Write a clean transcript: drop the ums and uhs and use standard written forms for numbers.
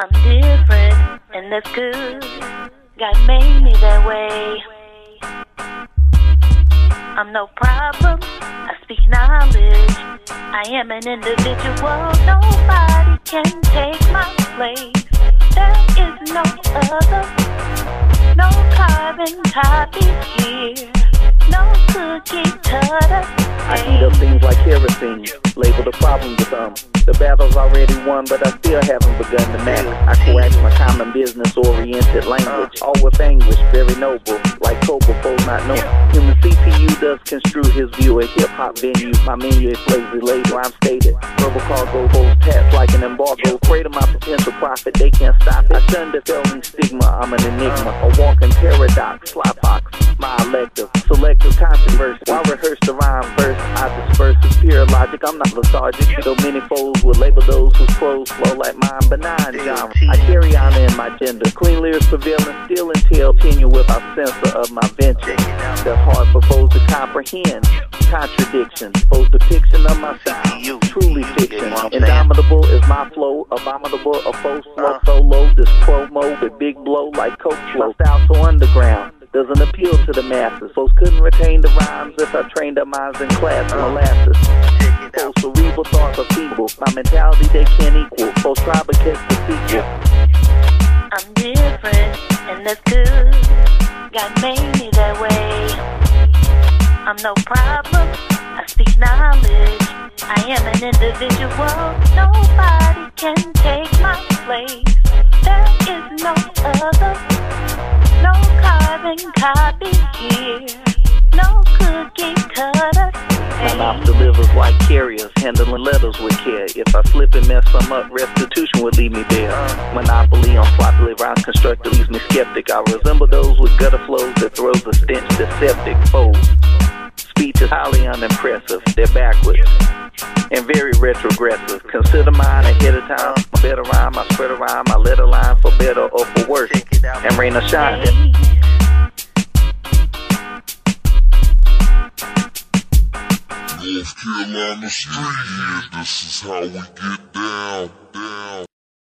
I'm different, and that's good. God made me that way. I'm no problem, I speak knowledge. I am an individual, nobody can take my place. There is no other, no carbon copies here, no cookie cutter. I eat up things like kerosene, label the problem with the battle's already won, but I still haven't begun to manage. I coax my common business-oriented language, all with anguish, very noble, like Cobra, folks not knowing. Human CPU does construe his view at hip-hop venues. My menu is lazy label, I'm stated. Verbal cargo holds tats like an embargo. Afraid of my potential profit, they can't stop it. I shun the felony stigma, I'm an enigma, a walking paradox, slotbox, my elective, selective controversy. Why rehearse the rhyme verse? I disperse the pure logic, I'm not lethargic, though many foes would label those whose prose flow like mine benign genre. I carry honor in my gender, clean lyrics surveillance, still entail tenure without censor of my venture. That's hard for foes to comprehend. Contradiction, foes depiction of my sound, truly fiction. Indomitable is my flow, abominable a foe slow solo. This promo with big blow like coke flow. My style so underground doesn't appeal to the masses. Folks couldn't retain the rhymes if I trained their minds in class molasses. Folks cerebral thoughts are feeble, my mentality they can't equal. Folks try but catch the sequel. I'm different, and that's good. God made me that way. I'm no problem, I speak knowledge. I am an individual, nobody can take my place. There is no other, no carbon copy here, no cookie cutter. My mouth delivers like carriers, handling letters with care. If I slip and mess some up, restitution would leave me bare. Monopoly on sloppily rhymes constructed leaves me skeptic. I resemble those with gutter flows that throws a stench to septic foes. Speech is highly unimpressive, they're backwards and very retrogressive. Consider mine ahead of time, my better rhyme, I spread a rhyme, I let a line for better or for worse, and rain or shine. North Carolina street, this is how we get down.